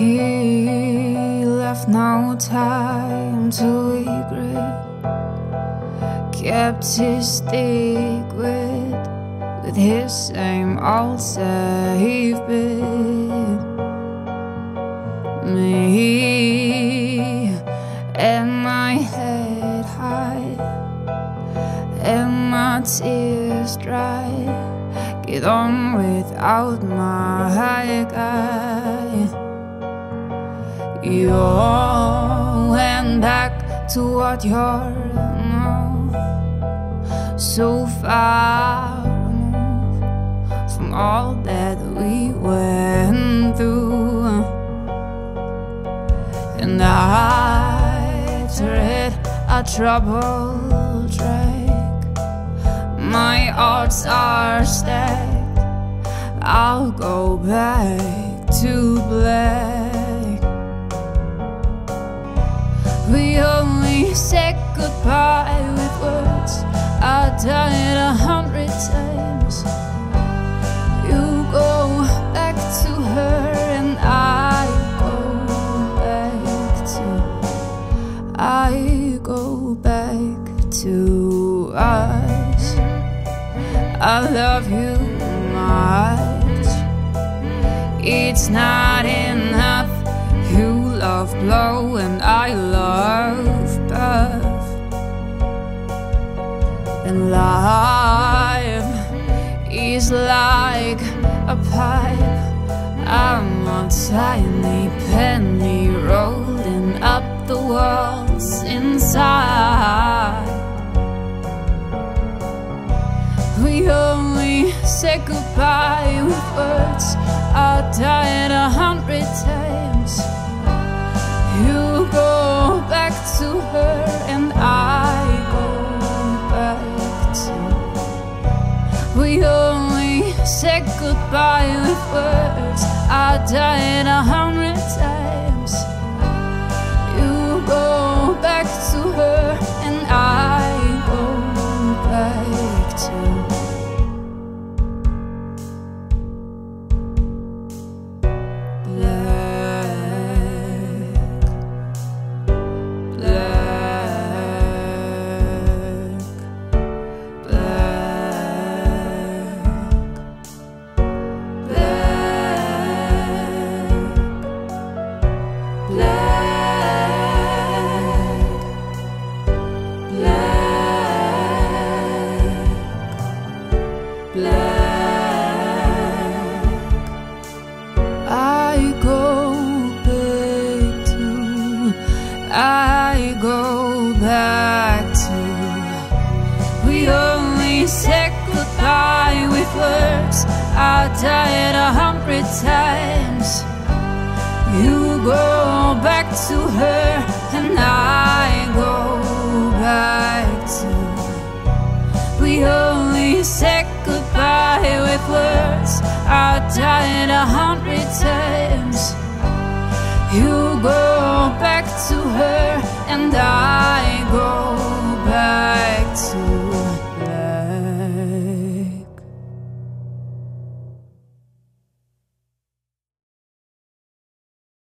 He left no time to regret. Kept his secret with his same old safe bed. Me and my head high and my tears dry. Get on without my guy. You all went back to what you're now, so far removed from all that we went through. And I tread a troubled track, my odds are stacked, I'll go back to black. We only said goodbye with words. I've done it 100 times. You go back to her and I go back to, I go back to us. I love you much. It's not enough. You love blow and I love buff. And life is like a pipe. I'm a tiny penny rolling up the walls inside. We only say goodbye with words. I died 100 times. You go back to her and I go back to. We only said goodbye with words. I died 100 times. You go back to her and I go back to. You go back to her and I